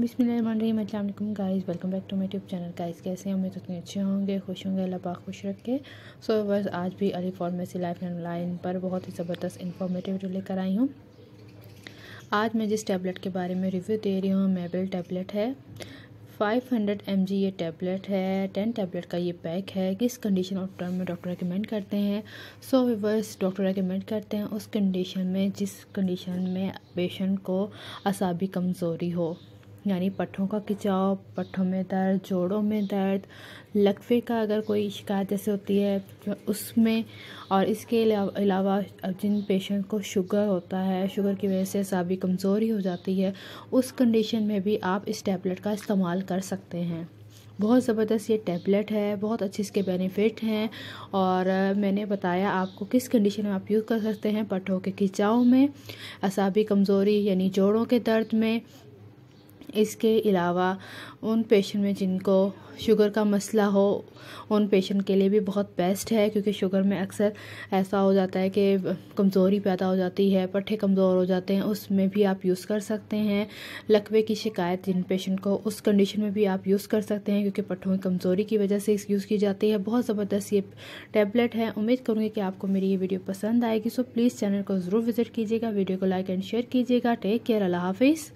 बिस्मिल्लाहिर्रहमानिर्रहीम। अस्सलाम वालेकुम guys, welcome back to my YouTube channel. Guys कैसे हैं? उम्मीद उतने अच्छे होंगे, खुश होंगे, अल्लाह पाक खुश रखे। सो बस आज भी अली फार्मेसी लाइफलाइन पर बहुत ही ज़बरदस्त इन्फॉर्मेटिव वीडियो लेकर आई हूँ। आज मैं जिस टैबलेट के बारे में रिव्यू दे रही हूँ मेबेल टैबलेट है। 500 mg ये टैबलेट है, 10 टैबलेट का ये पैक है। किस कंडीशन और टर्म में डॉक्टर रिकमेंड करते हैं? सो व्यूअर्स, डॉक्टर रिकमेंड करते हैं उस कंडीशन में जिस कंडीशन में पेशेंट को असाबी कमज़ोरी हो, यानी पट्ठों का खिंचाव, पट्ठों में दर्द, जोड़ों में दर्द, लकवे का अगर कोई शिकायत जैसे होती है उसमें। और इसके अलावा जिन पेशेंट को शुगर होता है, शुगर की वजह से असाबी कमज़ोरी हो जाती है, उस कंडीशन में भी आप इस टैबलेट का इस्तेमाल कर सकते हैं। बहुत ज़बरदस्त ये टैबलेट है, बहुत अच्छे इसके बेनिफिट हैं। और मैंने बताया आपको किस कंडीशन में आप यूज़ कर सकते हैं। पट्ठों के खिंचाव में, असाबी कमज़ोरी यानी जोड़ों के दर्द में, इसके अलावा उन पेशेंट में जिनको शुगर का मसला हो, उन पेशेंट के लिए भी बहुत बेस्ट है। क्योंकि शुगर में अक्सर ऐसा हो जाता है कि कमज़ोरी पैदा हो जाती है, पट्ठे कमज़ोर हो जाते हैं, उसमें भी आप यूज़ कर सकते हैं। लकवे की शिकायत जिन पेशेंट को, उस कंडीशन में भी आप यूज़ कर सकते हैं, क्योंकि पट्ठों की कमज़ोरी की वजह से यूज़ की जाती है। बहुत ज़बरदस्त ये टैबलेट है। उम्मीद करूँगी कि आपको मेरी ये वीडियो पसंद आएगी। सो प्लीज़ चैनल को ज़रूर विज़िट कीजिएगा, वीडियो को लाइक एंड शेयर कीजिएगा। टेक केयर, अल्लाह हाफिज़।